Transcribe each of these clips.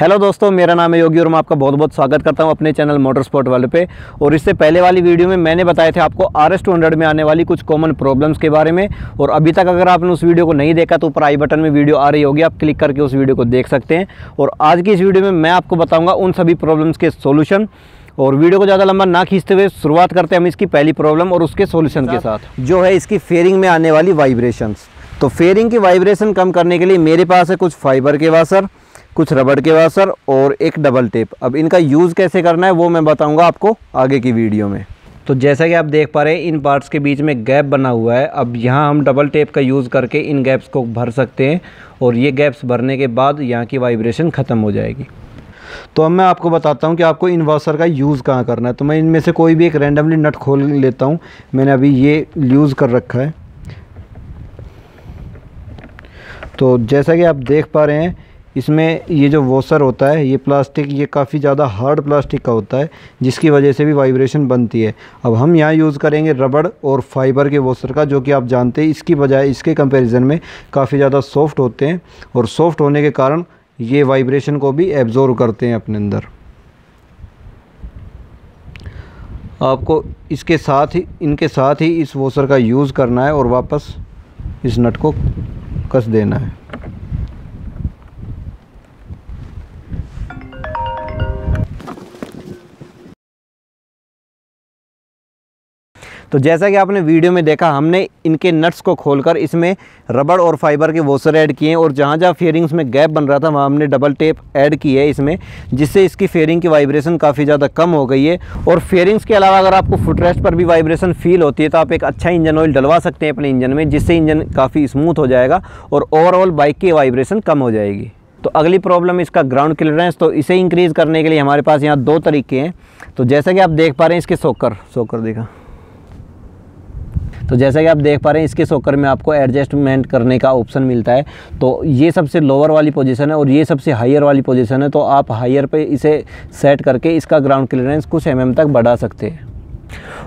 Hello दोस्तों, मेरा नाम है योगी और मैं आपका बहुत बहुत स्वागत करता हूं अपने चैनल मोटर स्पोर्ट वाले पे। और इससे पहले वाली वीडियो में मैंने बताए थे आपको आरएस 200 में आने वाली कुछ कॉमन प्रॉब्लम्स के बारे में। और अभी तक अगर आपने उस वीडियो को नहीं देखा तो ऊपर आई बटन में वीडियो आ रही होगी, आप क्लिक करके उस वीडियो को देख सकते हैं। और आज की इस वीडियो में मैं आपको बताऊँगा उन सभी प्रॉब्लम्स के सोल्यूशन। और वीडियो को ज़्यादा लंबा ना खींचते हुए शुरुआत करते हैं हम इसकी पहली प्रॉब्लम और उसके सोल्यूशन के साथ, जो है इसकी फेयरिंग में आने वाली वाइब्रेशंस। तो फेयरिंग की वाइब्रेशन कम करने के लिए मेरे पास है कुछ फाइबर के वासर, कुछ रबड़ के वासर और एक डबल टेप। अब इनका यूज़ कैसे करना है वो मैं बताऊंगा आपको आगे की वीडियो में। तो जैसा कि आप देख पा रहे हैं, इन पार्ट्स के बीच में गैप बना हुआ है। अब यहाँ हम डबल टेप का यूज़ करके इन गैप्स को भर सकते हैं और ये गैप्स भरने के बाद यहाँ की वाइब्रेशन ख़त्म हो जाएगी। तो अब मैं आपको बताता हूँ कि आपको इन वासर का यूज़ कहाँ करना है। तो मैं इनमें से कोई भी एक रैंडमली नट खोल लेता हूँ। मैंने अभी ये यूज़ कर रखा है। तो जैसा कि आप देख पा रहे हैं, इसमें ये जो वॉशर होता है, ये प्लास्टिक, ये काफ़ी ज़्यादा हार्ड प्लास्टिक का होता है, जिसकी वजह से भी वाइब्रेशन बनती है। अब हम यहाँ यूज़ करेंगे रबड़ और फाइबर के वॉशर का, जो कि आप जानते हैं इसकी बजाय इसके कंपैरिजन में काफ़ी ज़्यादा सॉफ्ट होते हैं। और सॉफ्ट होने के कारण ये वाइब्रेशन को भी एब्जॉर्व करते हैं अपने अंदर। आपको इसके साथ ही इस वॉशर का यूज़ करना है और वापस इस नट को कस देना है। तो जैसा कि आपने वीडियो में देखा, हमने इनके नट्स को खोलकर इसमें रबड़ और फाइबर के वॉशर ऐड किए हैं और जहाँ जहाँ फेयरिंग्स में गैप बन रहा था वहाँ हमने डबल टेप ऐड की है इसमें, जिससे इसकी फेयरिंग की वाइब्रेशन काफ़ी ज़्यादा कम हो गई है। और फेयरिंग्स के अलावा अगर आपको फुटरेस्ट पर भी वाइब्रेशन फील होती है तो आप एक अच्छा इंजन ऑयल डलवा सकते हैं अपने इंजन में, जिससे इंजन काफ़ी स्मूथ हो जाएगा और ओवरऑल बाइक की वाइब्रेशन कम हो जाएगी। तो अगली प्रॉब्लम इसका ग्राउंड क्लियरेंस। तो इसे इंक्रीज़ करने के लिए हमारे पास यहाँ दो तरीके हैं। तो जैसा कि आप देख पा रहे हैं, इसके सोकर देखा, तो जैसा कि आप देख पा रहे हैं इसके सोकर में आपको एडजस्टमेंट करने का ऑप्शन मिलता है। तो ये सबसे लोअर वाली पोजीशन है और ये सबसे हायर वाली पोजीशन है। तो आप हायर पे इसे सेट करके इसका ग्राउंड क्लियरेंस कुछ mm तक बढ़ा सकते हैं।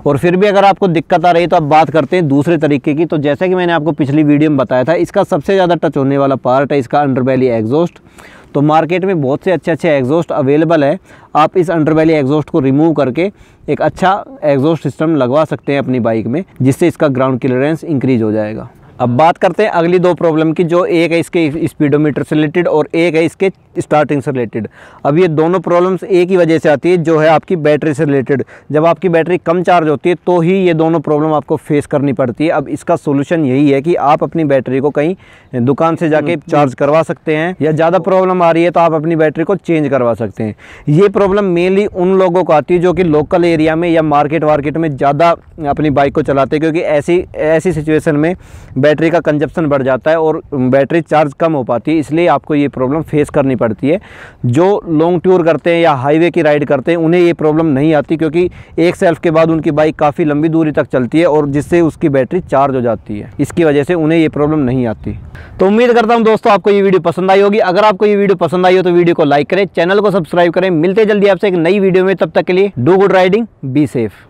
और फिर भी अगर आपको दिक्कत आ रही है तो आप बात करते हैं दूसरे तरीके की। तो जैसा कि मैंने आपको पिछली वीडियो में बताया था, इसका सबसे ज़्यादा टच होने वाला पार्ट है इसका अंडरबैली एग्जॉस्ट। तो मार्केट में बहुत से अच्छे अच्छे एग्जॉस्ट अवेलेबल है। आप इस अंडरबैली एग्जॉस्ट को रिमूव करके एक अच्छा एग्जॉस्ट सिस्टम लगवा सकते हैं अपनी बाइक में, जिससे इसका ग्राउंड क्लियरेंस इंक्रीज हो जाएगा। अब बात करते हैं अगली दो प्रॉब्लम की, जो एक है इसके स्पीडोमीटर से रिलेटेड और एक है इसके स्टार्टिंग से रिलेटेड। अब ये दोनों प्रॉब्लम्स एक ही वजह से आती है, जो है आपकी बैटरी से रिलेटेड। जब आपकी बैटरी कम चार्ज होती है तो ही ये दोनों प्रॉब्लम आपको फेस करनी पड़ती है। अब इसका सोल्यूशन यही है कि आप अपनी बैटरी को कहीं दुकान से जाके चार्ज करवा सकते हैं, या ज़्यादा प्रॉब्लम आ रही है तो आप अपनी बैटरी को चेंज करवा सकते हैं। ये प्रॉब्लम मेनली उन लोगों को आती है जो कि लोकल एरिया में या मार्केट में ज़्यादा अपनी बाइक को चलाते हैं, क्योंकि ऐसी सिचुएशन में बैटरी का कंजप्शन बढ़ जाता है और बैटरी चार्ज कम हो पाती है। इसलिए आपको ये प्रॉब्लम फेस करनी पड़ती है। जो लॉन्ग टूर करते हैं या हाईवे की राइड करते हैं उन्हें ये प्रॉब्लम नहीं आती, क्योंकि एक सेल्फ के बाद उनकी बाइक काफ़ी लंबी दूरी तक चलती है और जिससे उसकी बैटरी चार्ज हो जाती है। इसकी वजह से उन्हें ये प्रॉब्लम नहीं आती। तो उम्मीद करता हूँ दोस्तों आपको ये वीडियो पसंद आई होगी। अगर आपको ये वीडियो पसंद आई हो तो वीडियो को लाइक करें, चैनल को सब्सक्राइब करें। मिलते जल्दी आपसे एक नई वीडियो में, तब तक के लिए do good riding, be safe.